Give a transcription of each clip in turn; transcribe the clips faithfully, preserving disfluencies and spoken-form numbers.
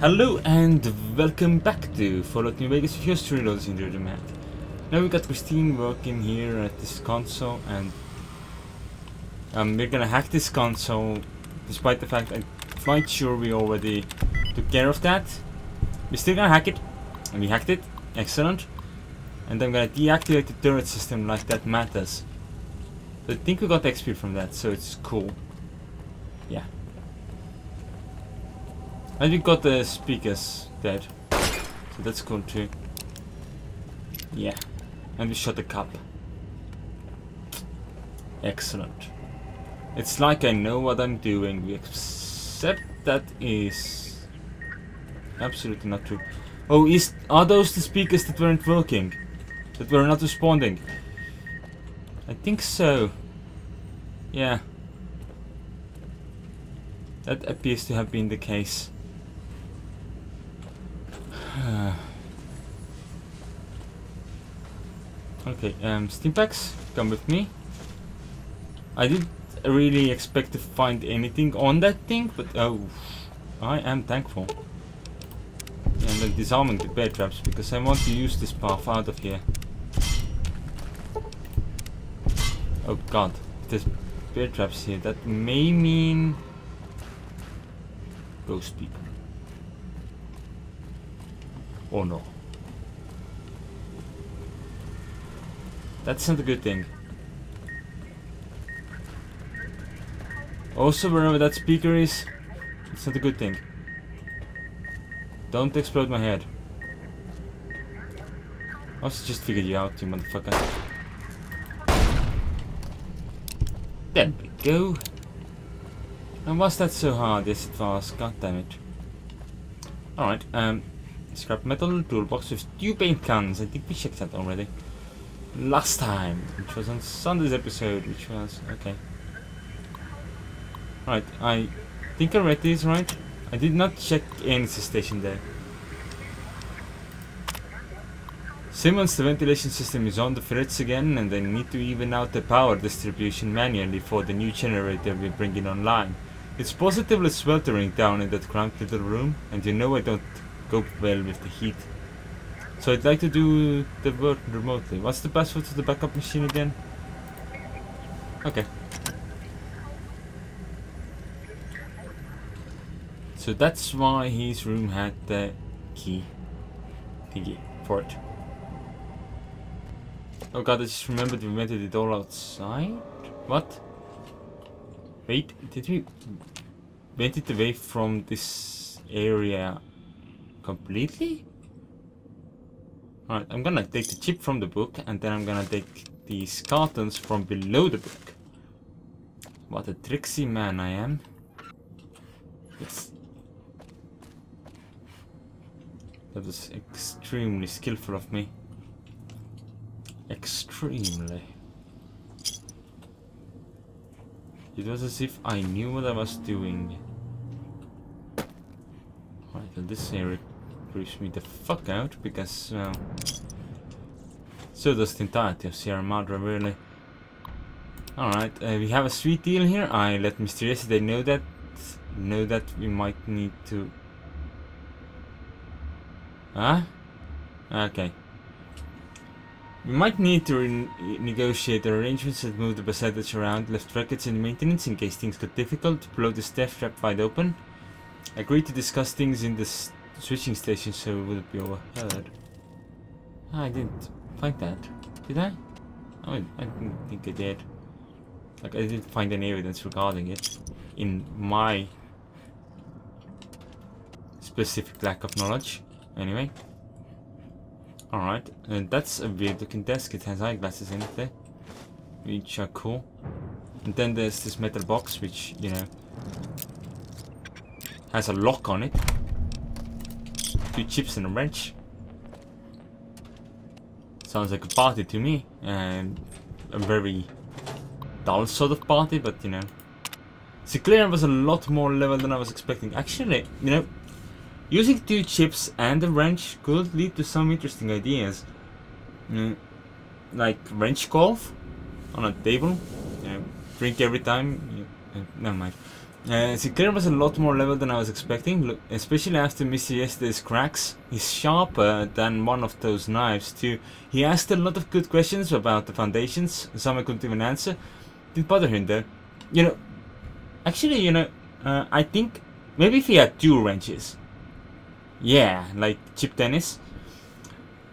Hello and welcome back to Fallout New Vegas, just to reload this into the map. Now we got Christine working here at this console, and um, we're gonna hack this console, despite the fact I'm quite sure we already took care of that. We're still gonna hack it, and we hacked it, excellent. And I'm gonna deactivate the turret system like that matters. But I think we got X P from that, so it's cool. Yeah. And we got the speakers dead, so that's cool too. Yeah, and we shot the cup. Excellent. It's like I know what I'm doing, except that is absolutely not true. Oh, is are those the speakers that weren't working? That were not responding? I think so. Yeah. That appears to have been the case. Okay, um, Stimpaks, come with me. I didn't really expect to find anything on that thing, but oh, I am thankful. Yeah, I'm like disarming the bear traps because I want to use this path out of here. Oh god, there's bear traps here. That may mean ghost people. Oh no. That's not a good thing. Also, wherever that speaker is, it's not a good thing. Don't explode my head. I also just figured you out, you motherfucker. There we go. And was that so hard? Yes, it was. God damn it. Alright, um... scrap metal, toolbox with two paint cans. I think we checked that already. Last time, which was on Sunday's episode, which was... okay. Alright, I think I read this right. I did not check any station there. Simmons, the ventilation system is on the fritz again, and they need to even out the power distribution manually for the new generator we're bringing online. It's positively sweltering down in that cramped little room, and you know I don't go well with the heat. So I'd like to do the work remotely. What's the password to the backup machine again? Okay. So that's why his room had the key thingy for it. Oh god, I just remembered we vented it all outside? What? Wait, did we vent it away from this area completely? Alright, I'm gonna take the chip from the book, and then I'm gonna take these cartons from below the book. What a tricksy man I am. Yes. That was extremely skillful of me. Extremely. It was as if I knew what I was doing. Alright, well this area creeps me the fuck out because uh, so does the entirety of Sierra Madre, really. Alright, uh, we have a sweet deal here. I let Mister Yesterday know that know that we might need to huh? Okay. We might need to renegotiate the arrangements that move the percentage around, left records in maintenance in case things got difficult, blow the staff trap wide open, agree to discuss things in the st switching station so we wouldn't be overheard. I didn't find that, did I? I mean, I didn't think I did. Like, I didn't find any evidence regarding it in my specific lack of knowledge. Anyway. Alright, and that's a weird looking desk. It has eyeglasses in it there, which are cool. And then there's this metal box, which, you know, has a lock on it. Two chips and a wrench. Sounds like a party to me, and a very dull sort of party, but you know. Sinclair was a lot more level than I was expecting. Actually, you know, using two chips and a wrench could lead to some interesting ideas. Mm, like wrench golf on a table. You know, drink every time. You, uh, never mind. Uh, Sinclair was a lot more level than I was expecting, look, especially after missing yesterday's cracks. He's sharper than one of those knives too. He asked a lot of good questions about the foundations, some I couldn't even answer. Didn't bother him though. You know, actually, you know, uh, I think maybe if he had two wrenches. Yeah, like chip tennis.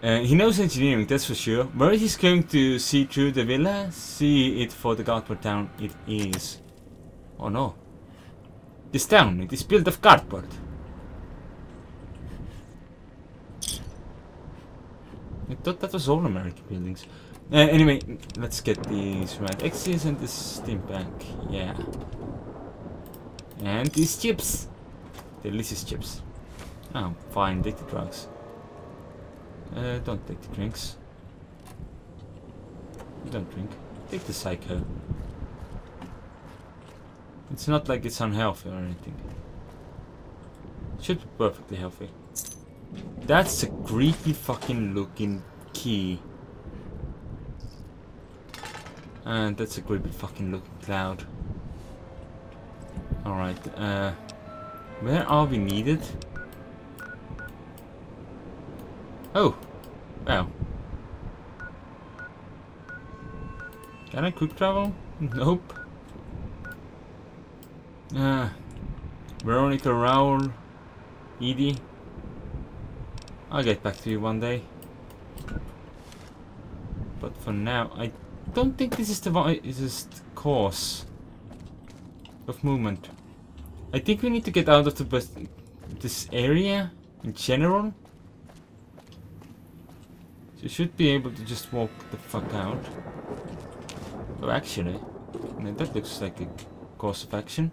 Uh, he knows engineering, that's for sure. Where is he going to see through the villa? See it for the Godward town it is. Oh no. This town, it is built of cardboard. I thought that was all American buildings. Uh, anyway, let's get these right axes and this Stimpak, yeah. And these chips. Delicious chips. Oh, fine, take the drugs. Uh, don't take the drinks. Don't drink. Take the psycho. It's not like it's unhealthy or anything. Should be perfectly healthy. That's a creepy fucking looking key. And that's a creepy fucking looking cloud. Alright, uh... where are we needed? Oh! Wow. Can I quick travel? Nope. Uh, Veronica, Raul, Edie. I'll get back to you one day. But for now, I don't think this is the wisest course of movement. I think we need to get out of the best this area in general. So you should be able to just walk the fuck out. Oh, actually, that looks like a course of action.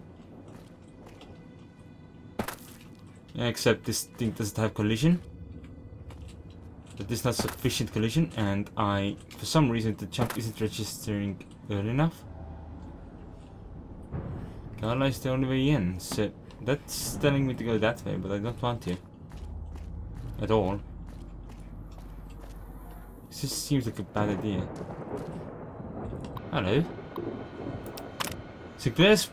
Except this thing doesn't have collision. That is not sufficient collision, and I, for some reason, the jump isn't registering early enough. Gala is the only way in, so that's telling me to go that way, but I don't want to. At all. This just seems like a bad idea. Hello. Sinclair's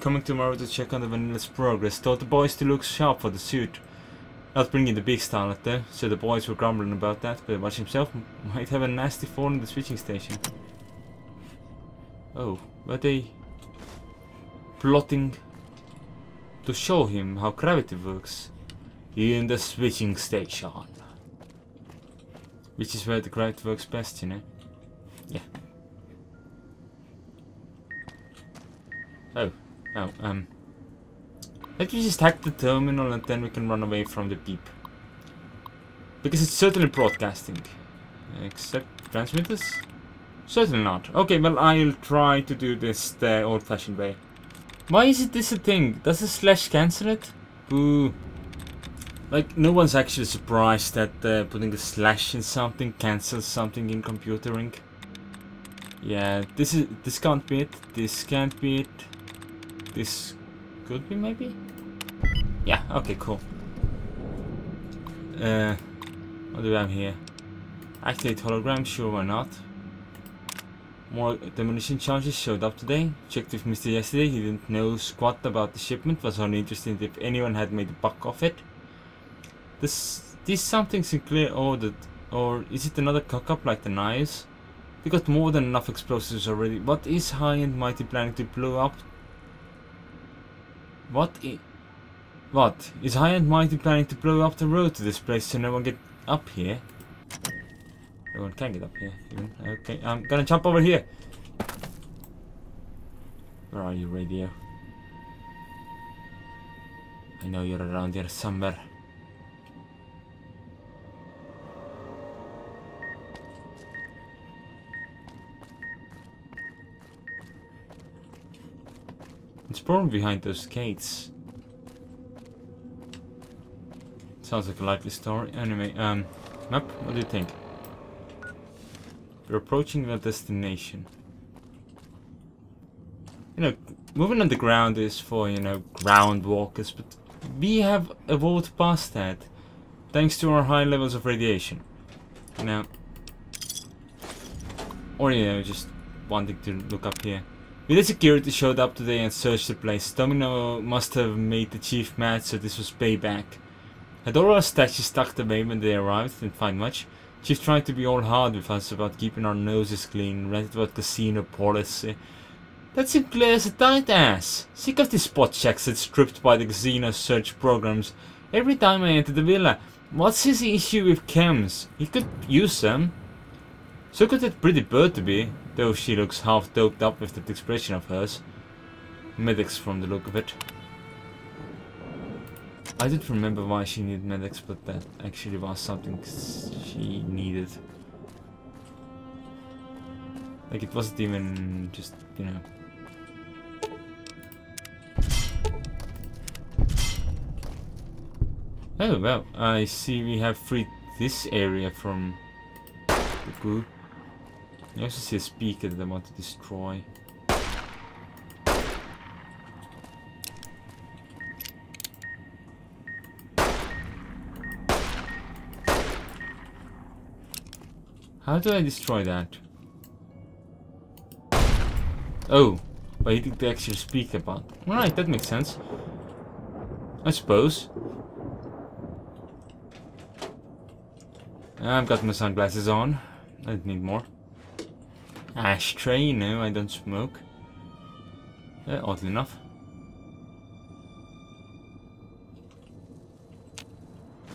coming tomorrow to check on the vanilla's progress. Told the boys to look sharp for the suit. Not bringing the big starlet there, so the boys were grumbling about that, but Watch himself might have a nasty fall in the switching station. Oh, were they plotting to show him how gravity works in the switching station? Which is where the gravity works best, you know? Yeah. Oh, oh, um... let me just hack the terminal and then we can run away from the beep. Because it's certainly broadcasting. Except transmitters? Certainly not. Okay, well, I'll try to do this the old-fashioned way. Why is it this a thing? Does the slash cancel it? Boo. Like, no one's actually surprised that uh, putting a slash in something cancels something in computering. Yeah, this is this can't be it. This can't be it. This could be, maybe? Yeah, okay, cool. Uh, what do we have here? Activate hologram, sure, why not? More demolition charges showed up today. Checked with Mister yesterday, he didn't know squat about the shipment, was only interested if anyone had made a buck off it. This, this something Sinclair ordered, or is it another cock-up like the knives? We got more than enough explosives already. What is High and Mighty planning to blow up? What I What? Is High and Mighty planning to blow up the road to this place so no one get up here? No one can get up here, even. Okay, I'm gonna jump over here! Where are you, radio? I know you're around here somewhere. It's probably behind those gates. Sounds like a likely story. Anyway, um, map, what do you think? We're approaching the destination. You know, moving on the ground is for, you know, ground walkers, but we have evolved past that, thanks to our high levels of radiation. You know, or, you know, just wanting to look up here. Village security showed up today and searched the place. Domino must have made the chief mad, so this was payback. Adora's statues tucked away when they arrived, didn't find much. Chief tried to be all hard with us about keeping our noses clean, ranted about casino policy. That Sinclair's a tight ass. Sick of these spot checks that's stripped by the casino search programs. Every time I enter the villa, what's his issue with chems? He could use them. So could that pretty bird to be, though she looks half doped up with that expression of hers. Medics from the look of it. I didn't remember why she needed medics, but that actually was something she needed. Like it wasn't even just, you know. Oh well, I see we have freed this area from the group. I also see a speaker that I want to destroy. How do I destroy that? Oh, by hitting the actual speaker button. Alright, that makes sense, I suppose. I've got my sunglasses on. I don't need more. Ashtray, no, I don't smoke. Uh, oddly enough.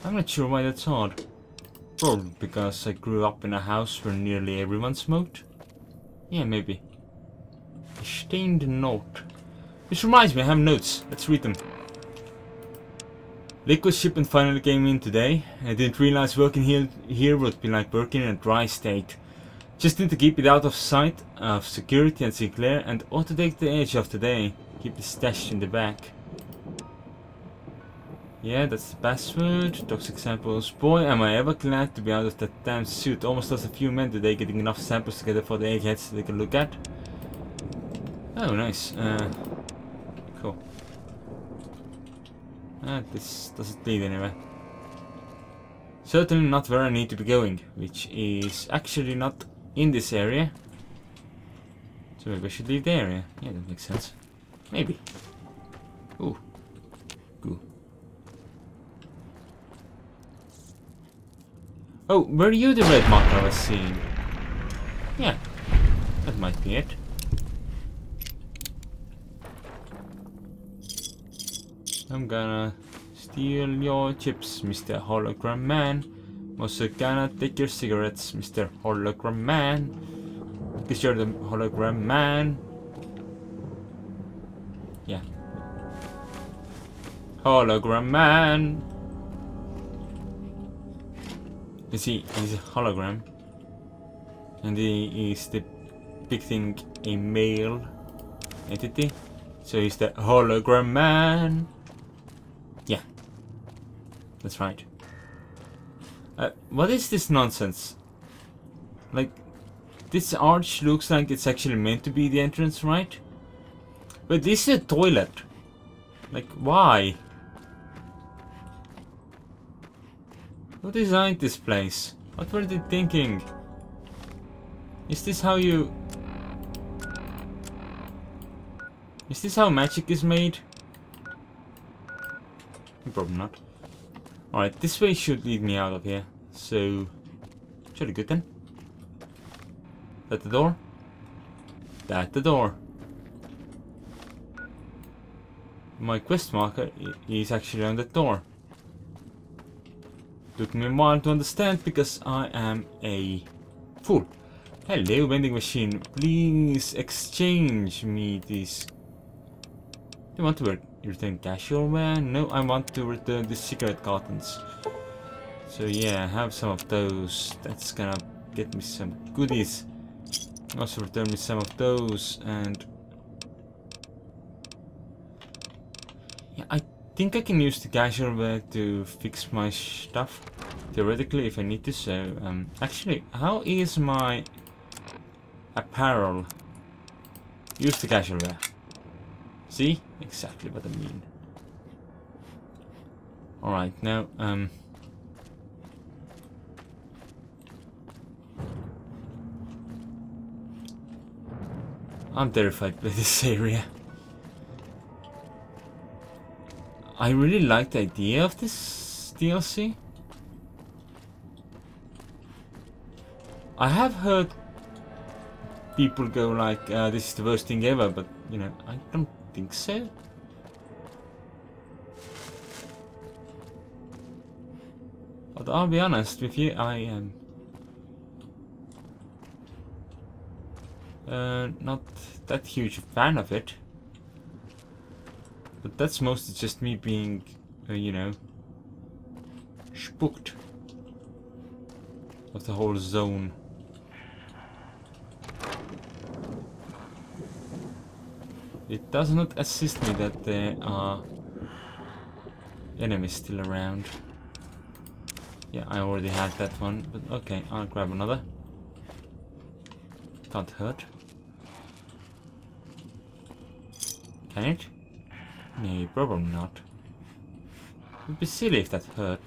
I'm not sure why that's odd. Probably because I grew up in a house where nearly everyone smoked. Yeah, maybe. A stained note. Which reminds me, I have notes. Let's read them. Liquid shipment finally came in today. I didn't realize working here here would be like working in a dry state. Just need to keep it out of sight of security and Sinclair and ought to take the edge off today. Keep it stashed in the back. Yeah, that's the password. Toxic samples. Boy, am I ever glad to be out of that damn suit. Almost lost a few men today getting enough samples together for the eggheads they can look at. Oh, nice. Uh, cool. Ah, this doesn't lead anywhere. Certainly not where I need to be going, which is actually not in this area. So maybe I should leave the area. Yeah, that makes sense. Maybe. Ooh. Cool. Oh, were you the red mark I was seeing? Yeah, that might be it. I'm gonna steal your chips, Mister Hologram Man. I'm also gonna take your cigarettes, Mister Hologram Man. Because you're the Hologram Man. Yeah. Hologram Man. You see, he's a hologram. And he is depicting a male entity. So he's the Hologram Man. That's right. Uh, what is this nonsense? Like, this arch looks like it's actually meant to be the entrance, right? But this is a toilet. Like, why? Who designed this place? What were they thinking? Is this how you... Is this how magic is made? Probably not. Alright, this way should lead me out of here, so should be good then. That the door? That the door. My quest marker is actually on that door. Took me a while to understand because I am a fool. Hello, vending machine. Please exchange me these. Do you want to wear? Return casual wear? No, I want to return the cigarette cartons. So yeah, have some of those. That's gonna get me some goodies. Also return me some of those and... Yeah, I think I can use the casual wear to fix my stuff. Theoretically, if I need to, so... Um, actually, how is my apparel? Use the casual wear. See? Exactly what I mean. Alright, now, um... I'm terrified by this area. I really like the idea of this D L C. I have heard people go like, uh, this is the worst thing ever, but, you know, I don't think so. But I'll be honest with you, I am uh, not that huge a fan of it. But that's mostly just me being, uh, you know, spooked of the whole zone. It does not assist me that there are enemies still around. Yeah, I already had that one, but okay, I'll grab another. Can't hurt. Can it? No, probably not. It would be silly if that hurt.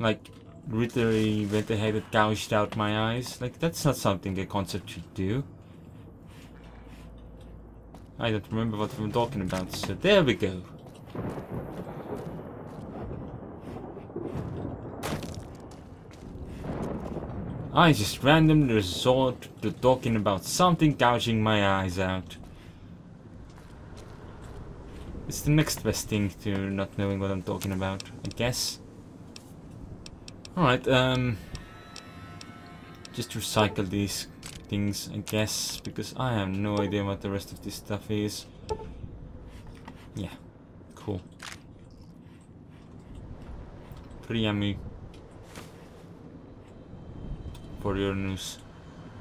Like, literally went ahead and gouged out my eyes. Like, that's not something a concept should do. I don't remember what we were talking about, so there we go. I just randomly resort to talking about something gouging my eyes out. It's the next best thing to not knowing what I'm talking about, I guess. Alright, um... just recycle these things, I guess, because I have no idea what the rest of this stuff is. Yeah, cool. Pretty yummy. For your noose.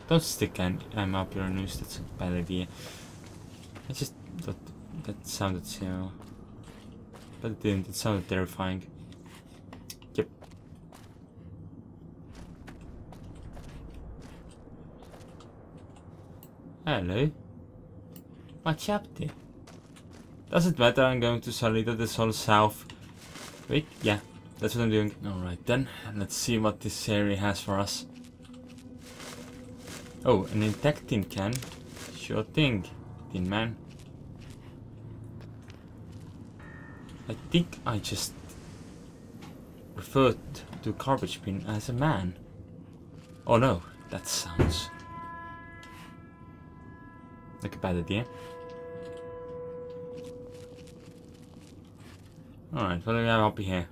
Don't stick I'm up your noose, that's a bad idea. I just... That, that sounded so... But it didn't, it sounded terrifying. Yep. Hello. What's up there? Doesn't matter, I'm going to Salida del Sol south. Wait, yeah, that's what I'm doing. Alright then, let's see what this area has for us. Oh, an intact tin can. Sure thing, tin man. I think I just referred to garbage bin as a man. Oh no, that sounds like a bad idea. Alright, what do we have up here?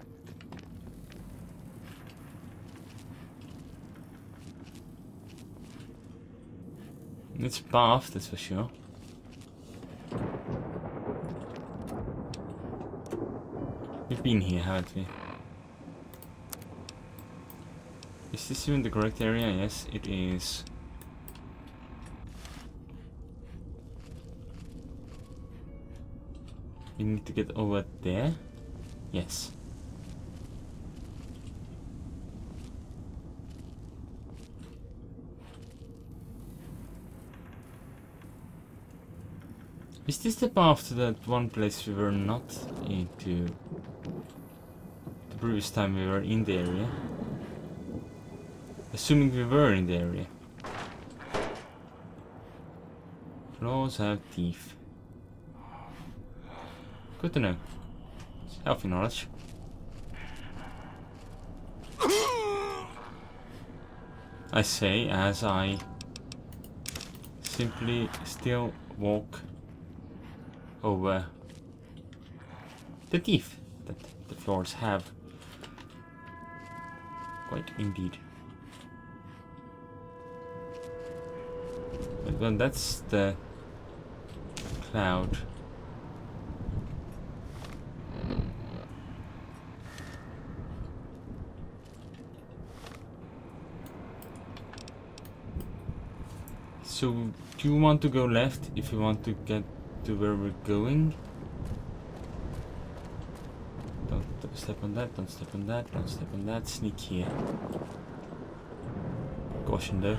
It's a path, that's for sure. We've been here, haven't we? Is this even the correct area? Yes, it is. We need to get over there? Yes. Is this the path to that one place we were not into the previous time we were in the area? Assuming we were in the area. Claws have teeth. Good to know. It's healthy knowledge. I say as I simply still walk over the teeth that the floors have. Quite indeed. But well, that's the cloud. So, do you want to go left if you want to get to where we're going? Don't step on that, don't step on that, don't step on that. Sneak here. Caution though.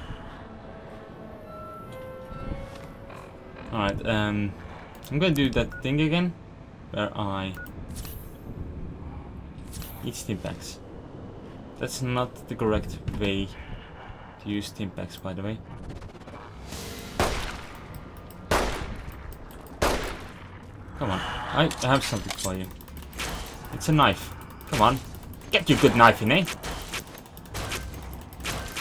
Alright, um, I'm gonna do that thing again where I eat Stimpaks. That's not the correct way to use Stimpaks, by the way. I have something for you. It's a knife. Come on. Get your good knife in, eh?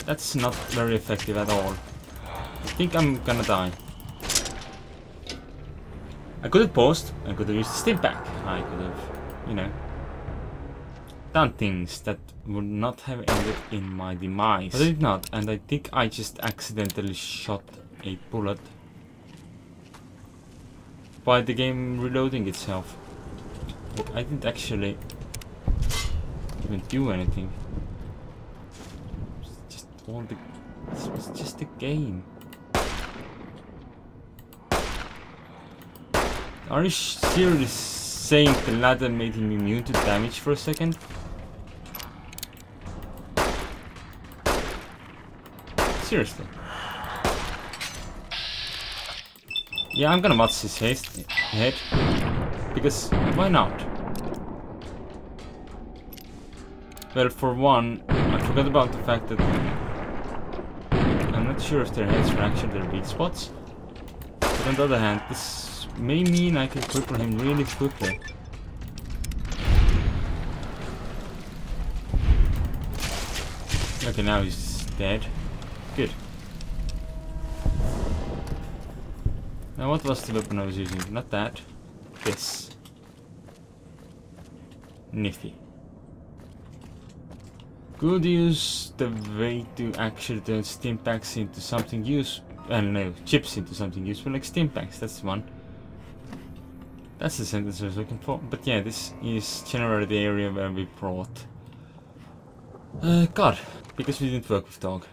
That's not very effective at all. I think I'm gonna die. I could have paused. I could have used the Stimpak. I could have, you know, done things that would not have ended in my demise. But I did not, and I think I just accidentally shot a bullet by the game reloading itself. I didn't actually even do anything. It was just all the. This was just a game. Are you seriously saying the ladder made him immune to damage for a second? Seriously. Yeah, I'm gonna watch his head, because why not? Well, for one, I forgot about the fact that I'm not sure if their heads were actually their weak spots. But on the other hand, this may mean I can cripple him really quickly. Okay, now he's dead. Good. Now what was the weapon I was using? Not that. This. Nifty. Could use the way to actually turn Stimpaks into something useful. Uh, no, chips into something useful like Stimpaks, that's the one. That's the sentence I was looking for. But yeah, this is generally the area where we brought... Uh, God, because we didn't work with dog.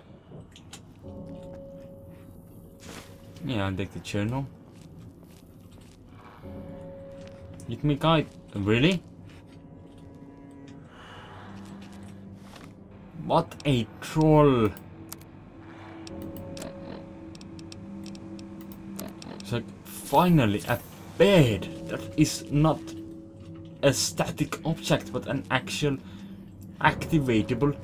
Yeah, I'll take the journal. Let me guide... Really? What a troll! It's like, finally, at bed. That is not a static object, but an actual activatable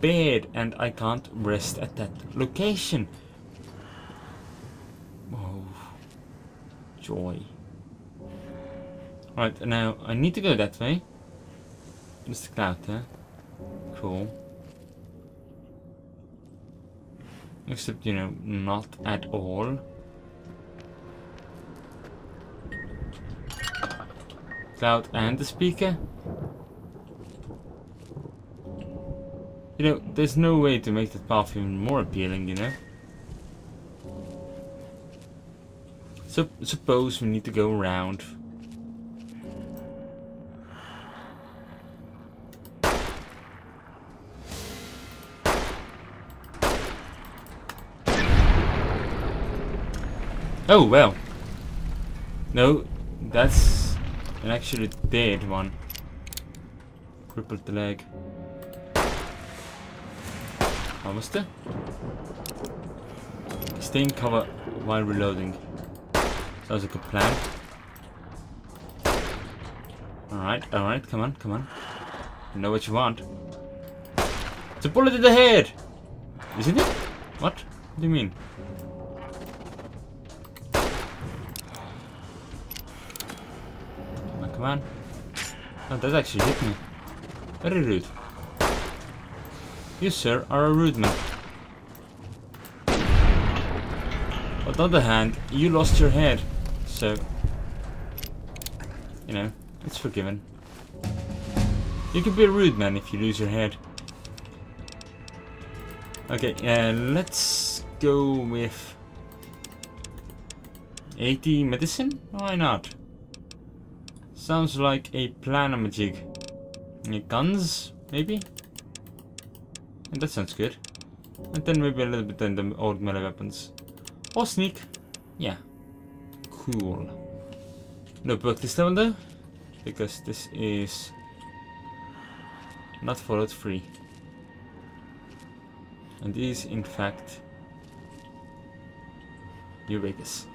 bed, and I can't rest at that location. Oh, joy. Right, now I need to go that way. Mister Cloud, huh? Cool. Except, you know, not at all. Cloud and the speaker. You know, there's no way to make that path even more appealing, you know. So suppose we need to go around. Oh well. No, that's an actually dead one. Crippled the leg. Almost there. Stay in cover while reloading. Sounds like a plan. Alright, alright, come on, come on. You know what you want. It's a bullet in the head! Isn't it? What? What do you mean? Man. Oh, that actually hit me. Very rude. You, sir, are a rude man. On the other hand, you lost your head. So, you know, it's forgiven. You can be a rude man if you lose your head. Okay, uh, let's go with eighty medicine? Why not? Sounds like a plan-a-majig. Guns, maybe? And that sounds good. And then maybe a little bit on the old melee weapons. Or sneak. Yeah. Cool. No book this level though. Because this is not Fallout three. And is in fact New Vegas.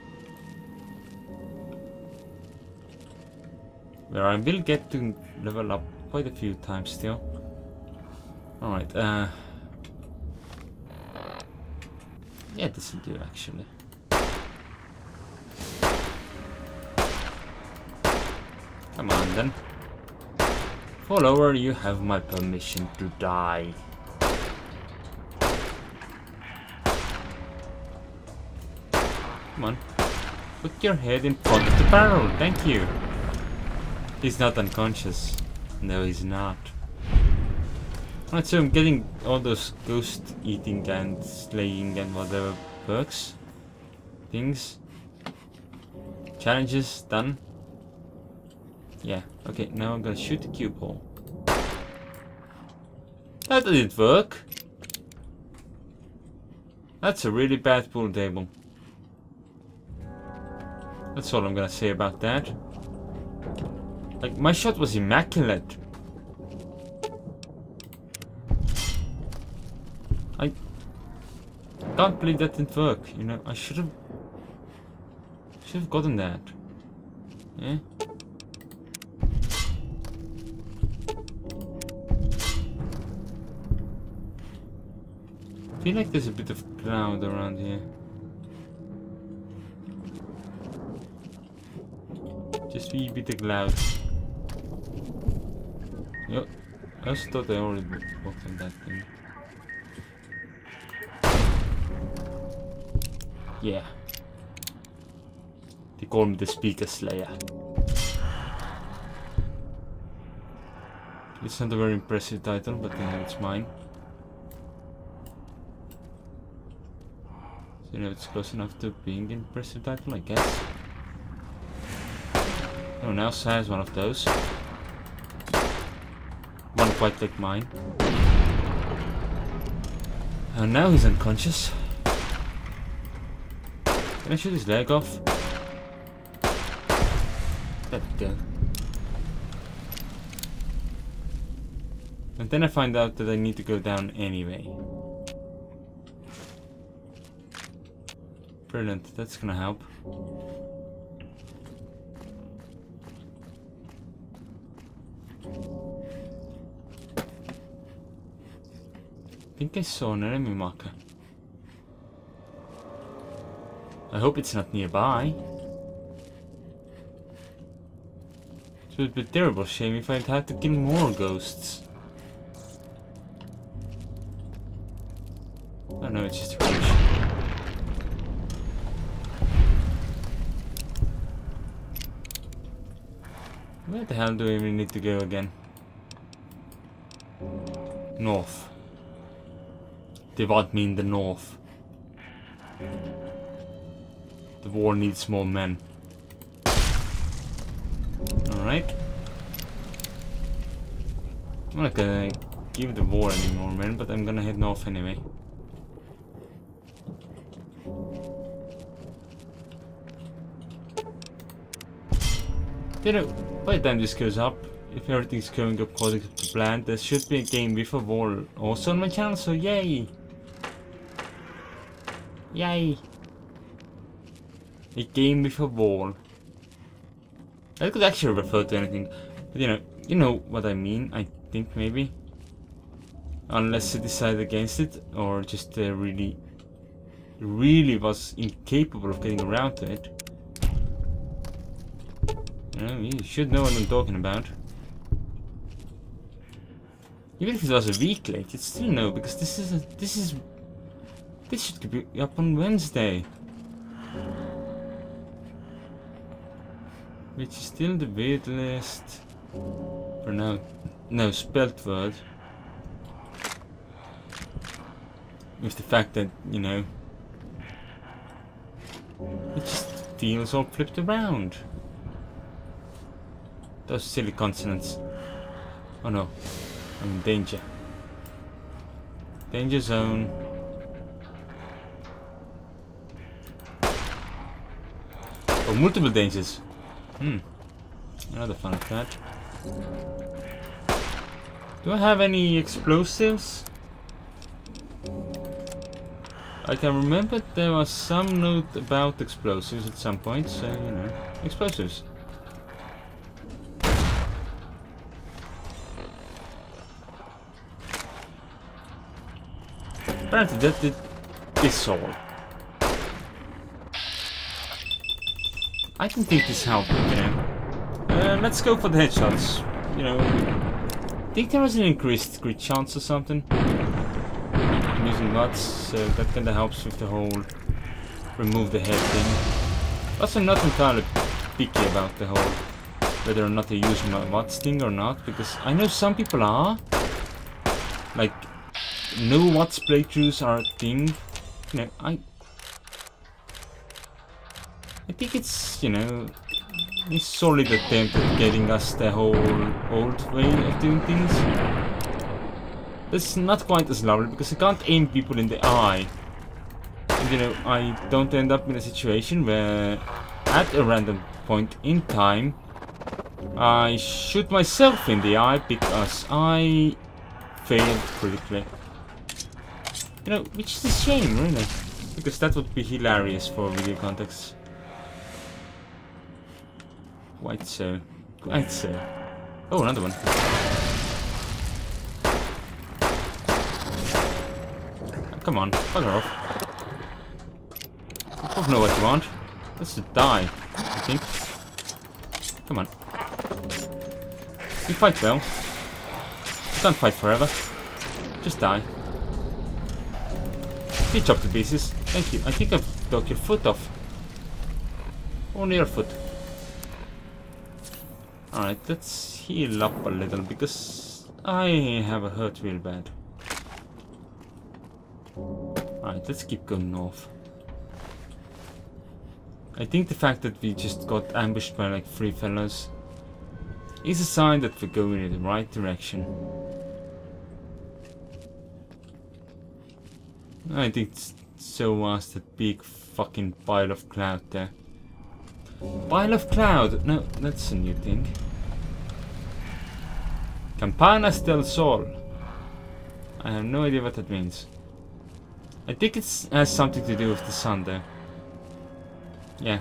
Where I will get to level up quite a few times still. Alright, uh... yeah, this will do actually. Come on then. Follower, you have my permission to die. Come on. Put your head in front of the barrel. Thank you. He's not unconscious. No, he's not. Alright, so I'm getting all those ghost eating and slaying and whatever perks. Things. Challenges done. Yeah, okay, now I'm gonna shoot the cue ball. That didn't work. That's a really bad pool table. That's all I'm gonna say about that. Like, my shot was immaculate. I can't believe that didn't work, you know. I should have should have gotten that. Yeah. I feel like there's a bit of cloud around here. Just a bit of cloud. Yep. I also thought I already walked on that thing. Yeah. They call me the Speaker Slayer. It's not a very impressive title, but you know, it's mine. So, you know, it's close enough to being an impressive title, I guess. Oh, now Sai has one of those. One quite like mine. And now he's unconscious. Can I shoot his leg off? There we go. And then I find out that I need to go down anyway. Brilliant, that's gonna help. I think I saw an enemy marker. I hope it's not nearby. It would be a terrible shame if I'd had to kill more ghosts. I don't know, it's just a glitch. Where the hell do we even need to go again? North. They want me in the north. The war needs more men. Alright. I'm not gonna give the war any more men, but I'm gonna head north anyway. You know, by the time this goes up, if everything's going up according to plan, there should be a game with a war also on my channel, so yay! Yay! A game with a wall. That could actually refer to anything, but you know, you know what I mean. I think maybe, unless you decide against it, or just uh, really, really was incapable of getting around to it. You know, you should know what I'm talking about. Even if it was a week late, it's still no, because this is a, this is this should be up on Wednesday. Which is still the weirdest pronounced, no, spelt word. With the fact that, you know, it just feels all flipped around. Those silly consonants. Oh no, I'm in danger. Danger zone. Oh, multiple dangers. Hmm, another fun of that. Do I have any explosives? I can remember there was some note about explosives at some point, so you know, explosives. Apparently that did this all. I can take this help, you know. Uh, let's go for the headshots. You know, I think there was an increased crit chance or something. I'm using bots, so that kinda helps with the whole remove the head thing. Also, not entirely picky about the whole whether or not they use my bots thing or not, because I know some people are. Like, no watts playthroughs are a thing. You know, I. I think it's, you know, a solid attempt at getting us the whole old way of doing things. That's not quite as lovely because I can't aim people in the eye. And, you know, I don't end up in a situation where at a random point in time I shoot myself in the eye because I failed critically. You know, which is a shame, really, because that would be hilarious for video context. Quite so. Quite so. Oh, another one. Oh, come on, bugger off. I don't know what you want. Let's just die, I think. Come on. You fight well. Don't fight forever. Just die. You chopped to pieces. Thank you. I think I've knocked your foot off. Or near foot. Alright, let's heal up a little, because I have a hurt real bad. Alright, let's keep going north. I think the fact that we just got ambushed by like three fellows is a sign that we're going in the right direction. I think so was that big fucking pile of cloud there. Pile of cloud! No, that's a new thing. Campana del Sol. I have no idea what that means. I think it has something to do with the sun there. Yeah.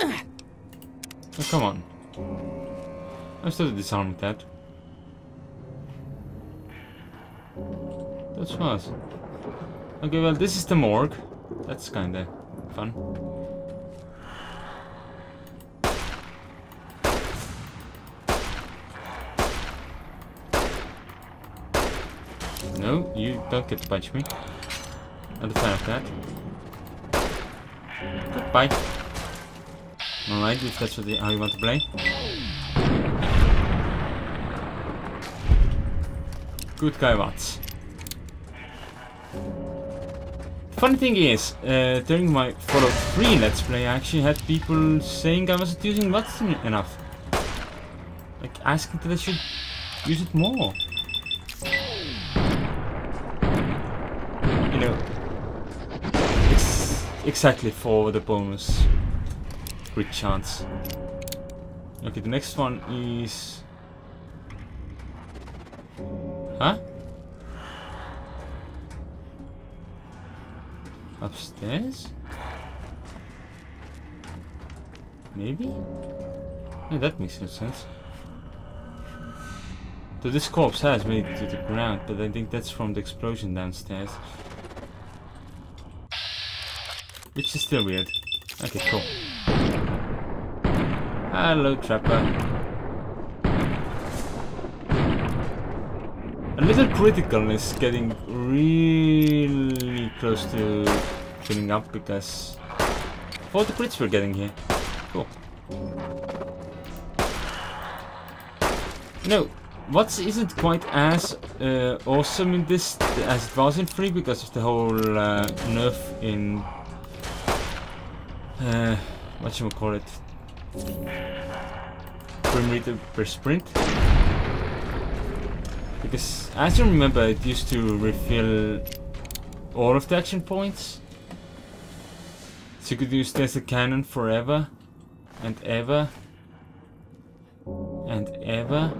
Oh, come on. I'm still disarmed with that. That's fast. Okay, well, this is the morgue. That's kinda fun. No, you don't get to punch me. Not a fan of that. Goodbye. Alright, if that's really how you want to play. Good guy, Watts. Funny thing is, uh, during my Fallout three Let's Play, I actually had people saying I wasn't using bots enough. Like, asking that I should use it more. You know, it's exactly for the bonus crit chance. Okay, the next one is... Huh? Upstairs? Maybe? Yeah, that makes no sense. So this corpse has made it to the ground, but I think that's from the explosion downstairs. Which is still weird. Okay, cool. Hello, Trapper. A little critical is getting really close to filling up because all the crits we're getting here. Cool. No, what isn't quite as uh, awesome in this as it was in three because of the whole uh, nerf in uh, whatchamacallit, perimeter per sprint. Because, as you remember, it used to refill all of the action points. So you could use Tesla Cannon forever, and ever, and ever.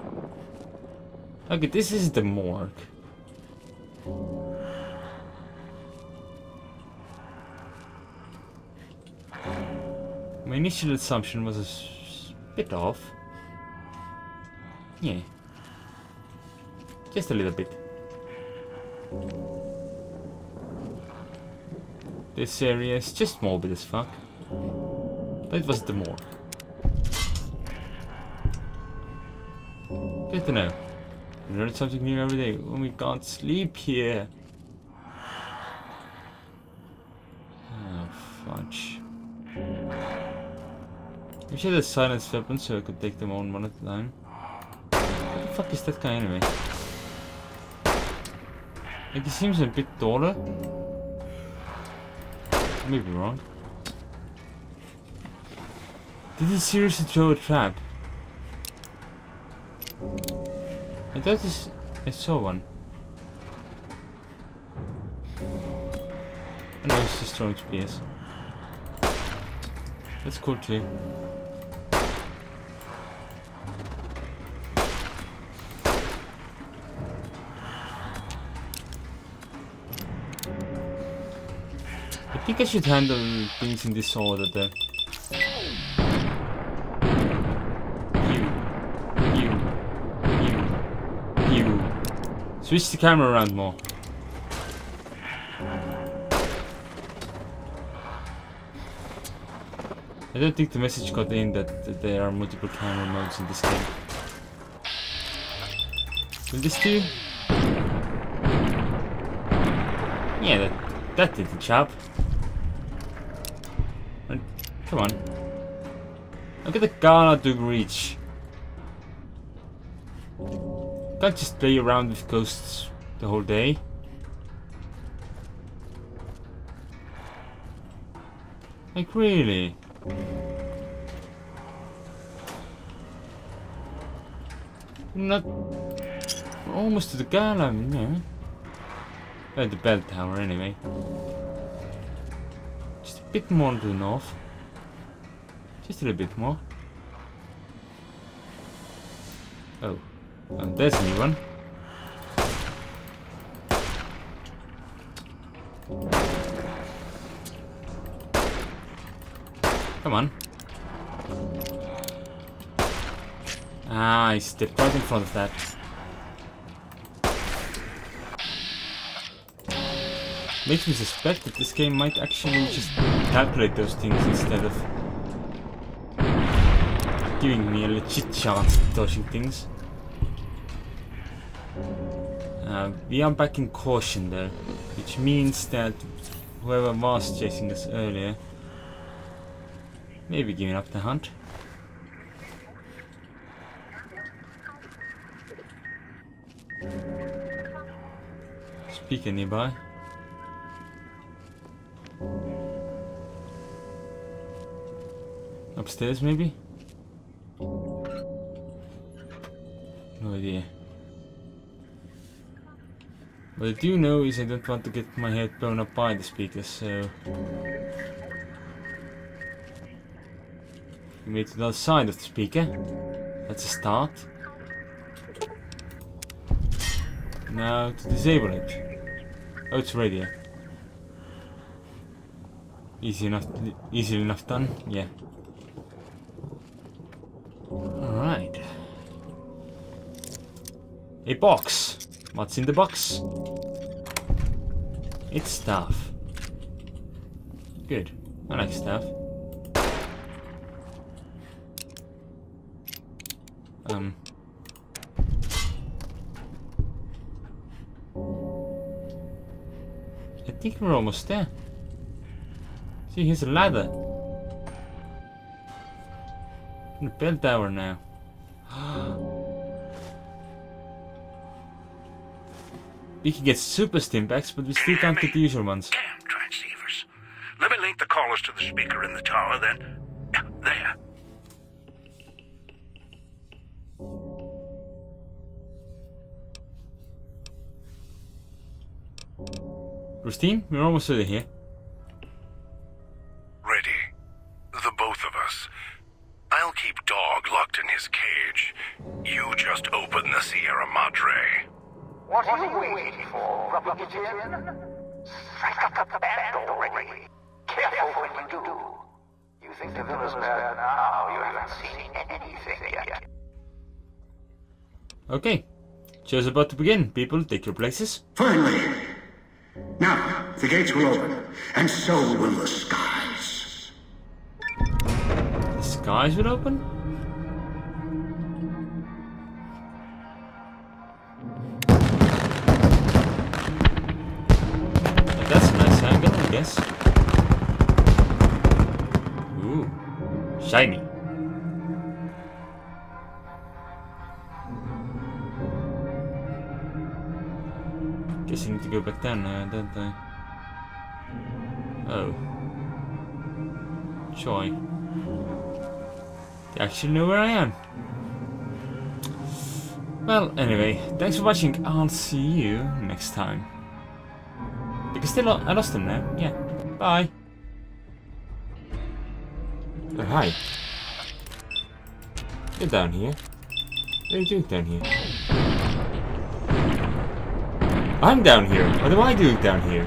Okay, this is the morgue. My initial assumption was a bit off. Yeah. Just a little bit. This area is just morbid as fuck. That was the morgue. Good to know. We learn something new every day when we can't sleep here. Oh, fudge. We should have silenced weapons so I could take them on one at a time. What the fuck is that guy anyway? Like, he seems a bit taller. I may be wrong. Did he seriously throw a trap? I thought this, I saw one. I know it's just throwing H P S. That's cool too. I think I should handle things in this order though. Switch the camera around more. I don't think the message got in that, that there are multiple camera modes in this game. Will this do? Yeah, that, that did the job. Come on. Look at the gun out of reach. Can't just play around with ghosts the whole day. Like, really? Not... We're almost to the gala, you know? At the bell tower, anyway. Just a bit more to the north. Just a little bit more. Oh. Oh, there's a new one. Come on. Ah, I stepped right in front of that. Makes me suspect that this game might actually just calculate those things instead of giving me a legit chance of dodging things. Uh, we are back in caution though, which means that whoever was chasing us earlier may be giving up the hunt. Speaker nearby. Upstairs maybe? No idea. What I do know is I don't want to get my head blown up by the speakers, so... We made it to the other side of the speaker. That's a start. Now to disable it. Oh, it's radio. Easy enough, easily enough done, yeah. Alright. A box! What's in the box? It's stuff. Good. I like stuff. Um. I think we're almost there. See, here's a ladder. In the bell tower now. We can get super Stimpaks, but we still can't get the usual ones. Damn transceivers. Let me link the callers to the speaker in the tower, then... There. Christine, we're almost over here. Ready. The both of us. I'll keep Dog locked in his cage. You just open the Sierra Madre. What are you waiting for? Rubbing it in? Strike up the band already. Careful what you do. You think the villain's bad now? You haven't seen anything yet. Okay. Show's about to begin. People, take your places. Finally! Now, the gates will open, and so will the skies. Guys would open? That's a nice angle, I guess. Ooh. Shiny. Guess you need to go back down now, don't they? Oh. Joy. They actually know where I am. Well, anyway, thanks for watching. I'll see you next time. Because they lo I lost them now. Yeah. Bye. Oh, hi. You're down here. What are you doing down here? I'm down here. What am I doing down here?